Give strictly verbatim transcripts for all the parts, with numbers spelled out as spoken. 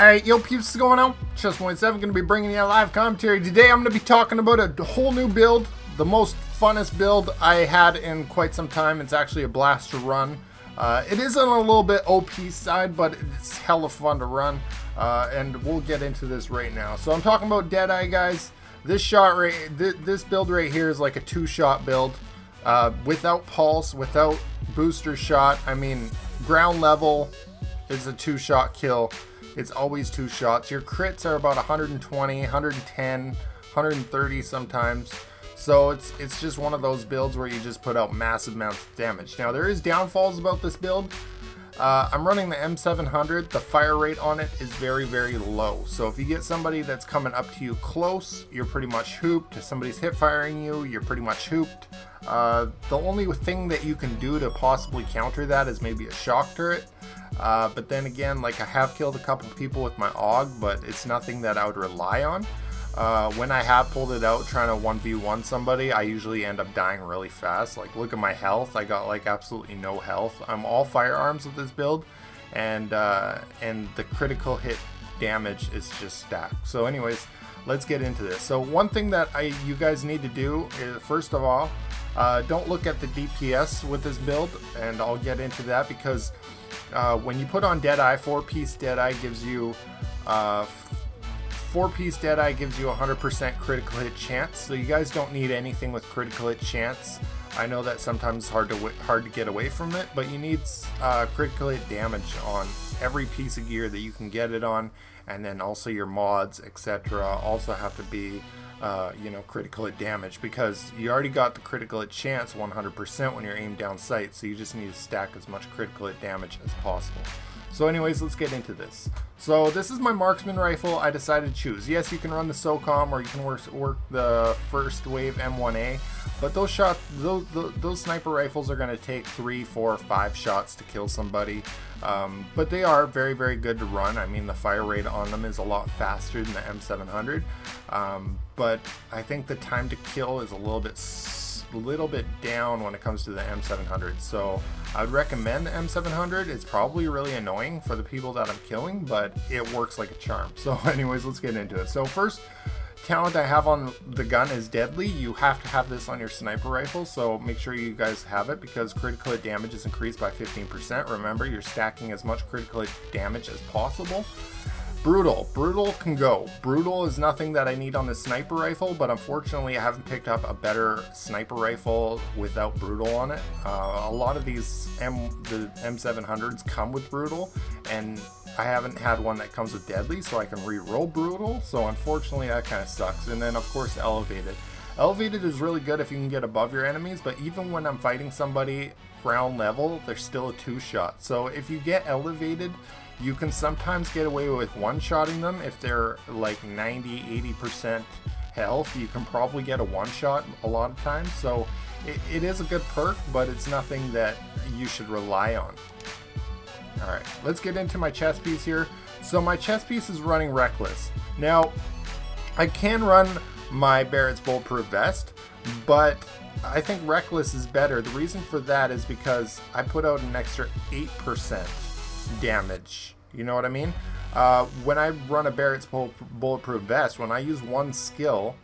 Alright, yo peeps, what's going on? Chess one seven, going to be bringing you a live commentary. Today I'm going to be talking about a whole new build, the most funnest build I had in quite some time. It's actually a blast to run. Uh, it is on a little bit O P side, but it's hella fun to run, uh, and we'll get into this right now. So I'm talking about Deadeye, guys. This shot right, th this build right here is like a two-shot build, uh, without pulse, without booster shot. I mean, ground level is a two-shot kill. It's always two shots. Your crits are about one hundred twenty, one hundred ten, one hundred thirty sometimes. So it's it's just one of those builds where you just put out massive amounts of damage. Now there is downfalls about this build. Uh, I'm running the M seven hundred. The fire rate on it is very, very low. So if you get somebody that's coming up to you close, you're pretty much hooped. If somebody's hip firing you, you're pretty much hooped. Uh, the only thing that you can do to possibly counter that is maybe a shock turret. Uh, but then again, like, I have killed a couple people with my A U G, but it's nothing that I would rely on. Uh, when I have pulled it out trying to one v one somebody, I usually end up dying really fast. Like, look at my health. I got like absolutely no health. I'm all firearms with this build, and uh, and the critical hit damage is just stacked. So anyways, let's get into this. So one thing that I you guys need to do is, first of all, uh, don't look at the D P S with this build, and I'll get into that because uh, when you put on Deadeye, four-piece Deadeye gives you uh, four-piece Deadeye gives you one hundred percent critical hit chance, so you guys don't need anything with critical hit chance. I know that sometimes it's hard to hard to get away from it, but you need uh, critical hit damage on every piece of gear that you can get it on, and then also your mods, et cetera, also have to be uh, you know, critical hit damage, because you already got the critical hit chance one hundred percent when you're aimed down sight, so you just need to stack as much critical hit damage as possible. So anyways, let's get into this. So this is my marksman rifle I decided to choose. Yes, you can run the SOCOM or you can work, work the first wave M one A, but those shots, those, those, those sniper rifles are going to take three, four, five shots to kill somebody. Um, but they are very, very good to run. I mean, the fire rate on them is a lot faster than the M seven hundred, um, but I think the time to kill is a little bit little bit down when it comes to the M seven hundred, so I would recommend the M seven hundred. It's probably really annoying for the people that I'm killing, but it works like a charm. So anyways, let's get into it. So first talent I have on the gun is Deadly. You have to have this on your sniper rifle, so make sure you guys have it, because critical hit damage is increased by fifteen percent. Remember, you're stacking as much critical hit damage as possible. Brutal. Brutal can go. Brutal is nothing that I need on the sniper rifle, but unfortunately I haven't picked up a better sniper rifle without Brutal on it. Uh, a lot of these M, the M seven hundreds come with Brutal, and I haven't had one that comes with Deadly, so I can re-roll Brutal, so unfortunately that kind of sucks. And then of course Elevated. Elevated is really good if you can get above your enemies, but even when I'm fighting somebody ground level, they're still a two-shot. So if you get Elevated, you can sometimes get away with one-shotting them. If they're like ninety, eighty percent health, you can probably get a one-shot a lot of times. So it, it is a good perk, but it's nothing that you should rely on. All right, let's get into my chest piece here. So my chest piece is running Reckless. Now, I can run my Barrett's Boltproof Vest, but I think Reckless is better. The reason for that is because I put out an extra eight percent. Damage, you know what I mean? Uh, when I run a Barrett's Bulletproof Vest, when I use one skill,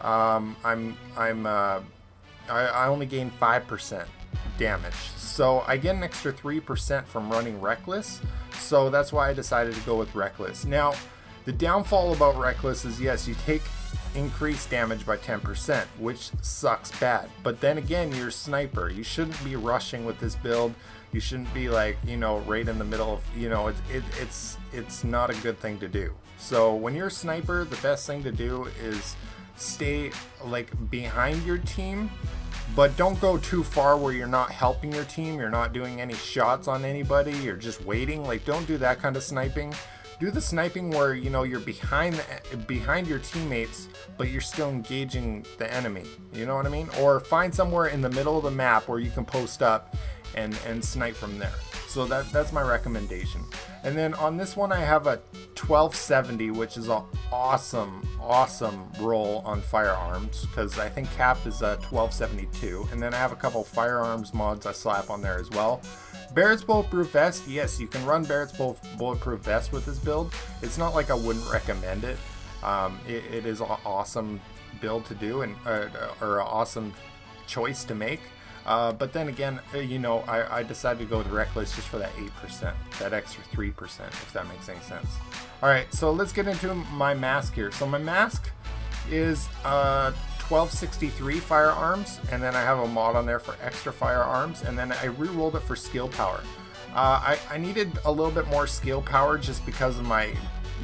um, I'm I'm uh, I, I only gain five percent damage, so I get an extra three percent from running Reckless. So that's why I decided to go with Reckless. Now, the downfall about Reckless is, yes, you take increased damage by ten percent, which sucks bad, but then again, you're a sniper. You shouldn't be rushing with this build. You shouldn't be, like, you know, right in the middle of, you know, it, it, it's it's not a good thing to do. So when you're a sniper, the best thing to do is stay, like, behind your team, but don't go too far where you're not helping your team, you're not doing any shots on anybody, you're just waiting. Like, don't do that kind of sniping. Do the sniping where, you know, you're behind the, behind your teammates, but you're still engaging the enemy, you know what I mean? Or find somewhere in the middle of the map where you can post up and, and snipe from there. So that, that's my recommendation. And then on this one, I have a twelve seventy, which is an awesome, awesome roll on firearms, because I think cap is a twelve seventy-two. And then I have a couple firearms mods I slap on there as well. Barrett's Boltproof Vest, yes, you can run Barrett's Boltproof Vest with this build. It's not like I wouldn't recommend it. Um, it, it is an awesome build to do, and uh, or an awesome choice to make. Uh, but then again, you know, I, I decided to go with Reckless just for that eight percent, that extra three percent, if that makes any sense. Alright, so let's get into my mask here. So my mask is uh, twelve sixty-three firearms, and then I have a mod on there for extra firearms, and then I re-rolled it for skill power. Uh, I, I needed a little bit more skill power just because of my,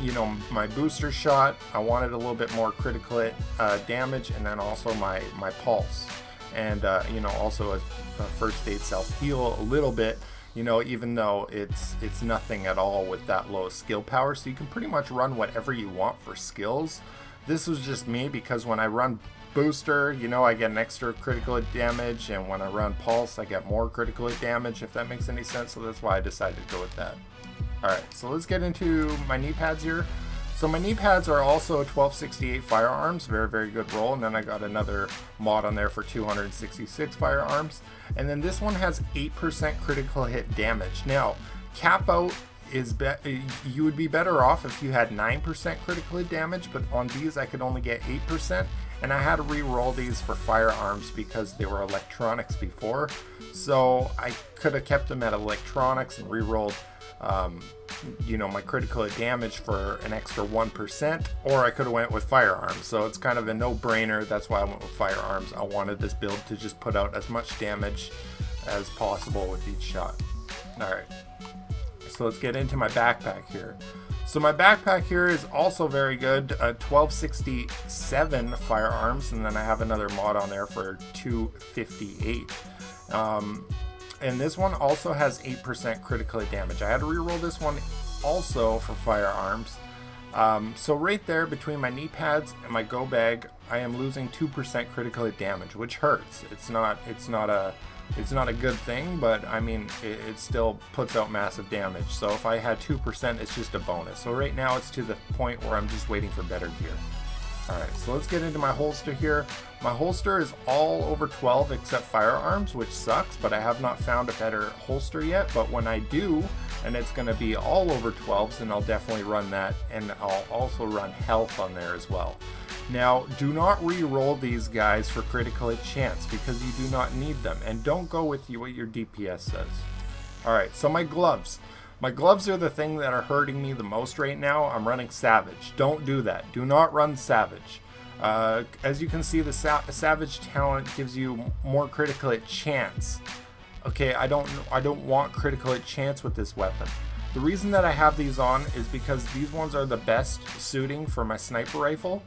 you know, my booster shot. I wanted a little bit more critical uh, damage, and then also my, my pulse. And uh, you know, also a, a first aid self heal a little bit, you know, even though it's it's nothing at all with that low skill power. So you can pretty much run whatever you want for skills. This was just me, because when I run booster, you know, I get an extra critical damage, and when I run pulse, I get more critical damage, if that makes any sense. So that's why I decided to go with that. All right, so let's get into my knee pads here. So my knee pads are also twelve sixty-eight firearms, very, very good roll. And then I got another mod on there for two sixty-six firearms. And then this one has eight percent critical hit damage. Now, cap out is, be you would be better off if you had nine percent critical hit damage, but on these I could only get eight percent. And I had to re-roll these for firearms because they were electronics before. So I could have kept them at electronics and re-rolled um, you know, my critical damage for an extra one percent, or I could have went with firearms. So it's kind of a no-brainer. That's why I went with firearms. I wanted this build to just put out as much damage as possible with each shot. All right, so let's get into my backpack here. So my backpack here is also very good, uh, twelve sixty-seven firearms, and then I have another mod on there for two fifty-eight. Um, And this one also has eight percent critical damage. I had to reroll this one also for firearms. Um, so right there between my knee pads and my go bag, I am losing two percent critical damage, which hurts. It's not, it's not a, it's not a good thing, but I mean, it, it still puts out massive damage. So if I had two percent, it's just a bonus. So right now it's to the point where I'm just waiting for better gear. Alright, so let's get into my holster here. My holster is all over twelve except firearms, which sucks, but I have not found a better holster yet. But when I do, and it's going to be all over twelves, then I'll definitely run that, and I'll also run health on there as well. Now, do not re-roll these guys for critical hit chance, because you do not need them, and don't go with you what your D P S says. Alright, so my gloves. My gloves are the thing that are hurting me the most right now. I'm running Savage. Don't do that. Do not run Savage. Uh, as you can see, the sa Savage talent gives you more critical hit chance. Okay, I don't, I don't want critical hit chance with this weapon. The reason that I have these on is because these ones are the best suiting for my sniper rifle,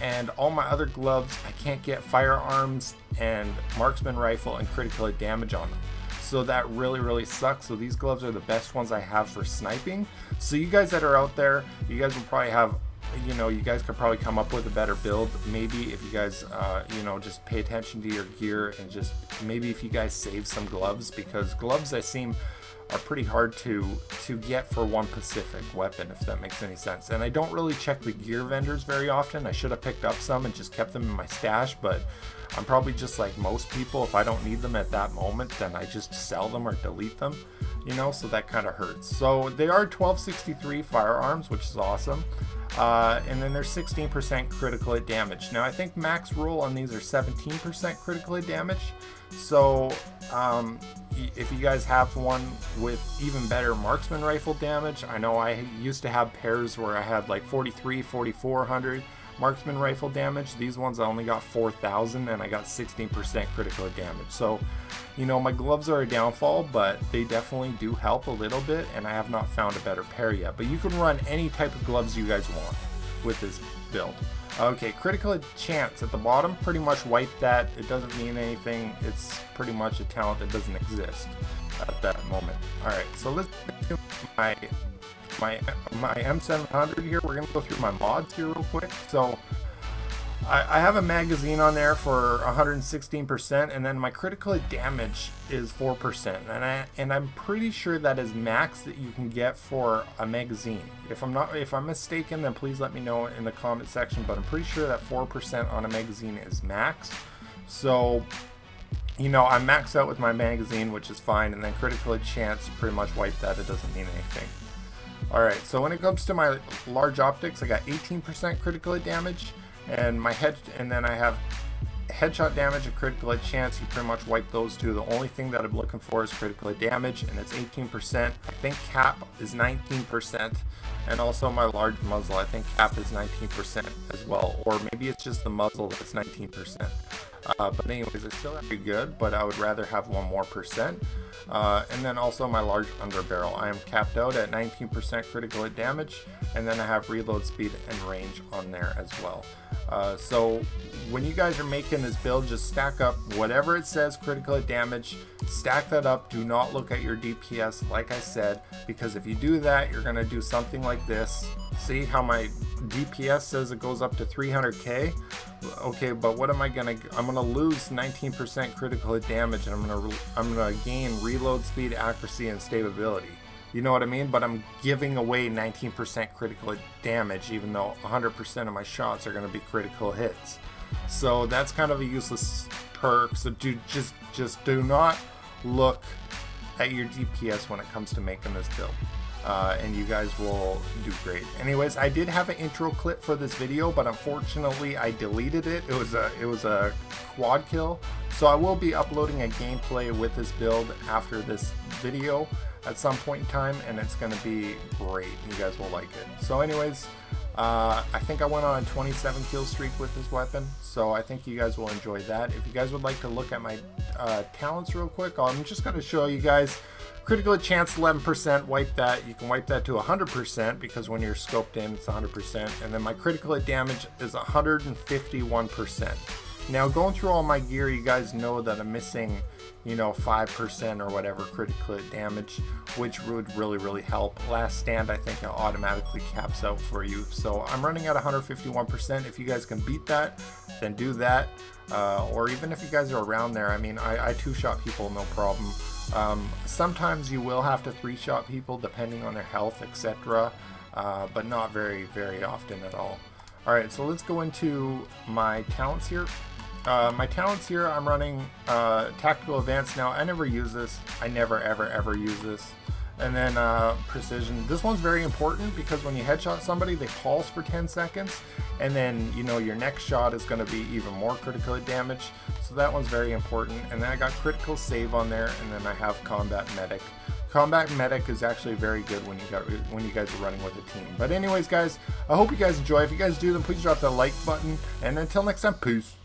and all my other gloves I can't get firearms and marksman rifle and critical hit damage on them. So that really, really sucks. So these gloves are the best ones I have for sniping. So you guys that are out there, you guys will probably have, you know, you guys could probably come up with a better build. Maybe if you guys, uh, you know, just pay attention to your gear, and just maybe if you guys save some gloves, because gloves I seem are pretty hard to, to get for one specific weapon, if that makes any sense. And I don't really check the gear vendors very often. I should have picked up some and just kept them in my stash, but I'm probably just like most people. If I don't need them at that moment, then I just sell them or delete them, you know, so that kind of hurts. So they are twelve sixty-three firearms, which is awesome. Uh, and then there's sixteen percent critical hit damage. Now I think max roll on these are seventeen percent critical hit damage. So um, if you guys have one with even better marksman rifle damage, I know I used to have pairs where I had like forty-three, forty-four hundred marksman rifle damage. These ones I only got four thousand, and I got sixteen percent critical damage. So, you know, my gloves are a downfall, but they definitely do help a little bit, and I have not found a better pair yet. But you can run any type of gloves you guys want with this build. Okay, critical chance at the bottom, pretty much wipe that. It doesn't mean anything. It's pretty much a talent that doesn't exist at that moment. All right, so let's do my My, my M seven hundred here. We're going to go through my mods here real quick. So I, I have a magazine on there for one hundred sixteen percent, and then my critical damage is four percent, and I and I'm pretty sure that is max that you can get for a magazine. If I'm not, if I'm mistaken, then please let me know in the comment section. But I'm pretty sure that four percent on a magazine is max. So, you know, I'm maxed out with my magazine, which is fine, and then critical chance pretty much wiped that. It doesn't mean anything. Alright, so when it comes to my large optics, I got eighteen percent critical damage, and my head, and then I have headshot damage and critical chance. You pretty much wipe those two. The only thing that I'm looking for is critical damage, and it's eighteen percent. I think cap is nineteen percent, and also my large muzzle, I think cap is nineteen percent as well, or maybe it's just the muzzle that's nineteen percent. Uh, but anyways, it's still pretty good, but I would rather have one more percent. Uh, and then also my large underbarrel. I am capped out at nineteen percent critical hit damage, and then I have reload speed and range on there as well. Uh, so when you guys are making this build, just stack up whatever it says critical hit damage, stack that up. Do not look at your D P S, like I said, because if you do that, you're going to do something like this. See how my D P S says it goes up to three hundred K? Okay, but what am I gonna? I'm gonna lose nineteen percent critical hit damage, and I'm gonna I'm gonna gain reload speed, accuracy, and stability. You know what I mean? But I'm giving away nineteen percent critical hit damage, even though one hundred percent of my shots are gonna be critical hits. So that's kind of a useless perk. So do just just do not look at your D P S when it comes to making this build. Uh, and you guys will do great. Anyways, I did have an intro clip for this video, but unfortunately I deleted it. It was a it was a quad kill, so I will be uploading a gameplay with this build after this video at some point in time, and it's going to be great. You guys will like it. So anyways, uh, I think I went on a twenty-seven kill streak with this weapon, so I think you guys will enjoy that. If you guys would like to look at my uh, talents real quick, I'm just going to show you guys. Critical chance eleven percent, wipe that. You can wipe that to one hundred percent because when you're scoped in, it's one hundred percent. And then my critical damage is one hundred fifty-one percent. Now going through all my gear, you guys know that I'm missing, you know, five percent or whatever critical damage, which would really, really help. Last stand, I think it automatically caps out for you. So I'm running at one hundred fifty-one percent. If you guys can beat that, then do that. Uh, or even if you guys are around there, I mean, I, I two-shot people, no problem. Um, sometimes you will have to three-shot people depending on their health, et cetera, uh, but not very, very often at all. Alright, so let's go into my talents here. Uh, my talents here, I'm running uh, Tactical Advance now. I never use this. I never, ever, ever use this. And then uh, Precision. This one's very important because when you headshot somebody, they pulse for ten seconds, and then you know your next shot is going to be even more critical damage. So that one's very important. And then I got Critical Save on there, and then I have Combat Medic. Combat Medic is actually very good when you got when you guys are running with a team. But anyways, guys, I hope you guys enjoy. If you guys do, then please drop that like button. And until next time, peace.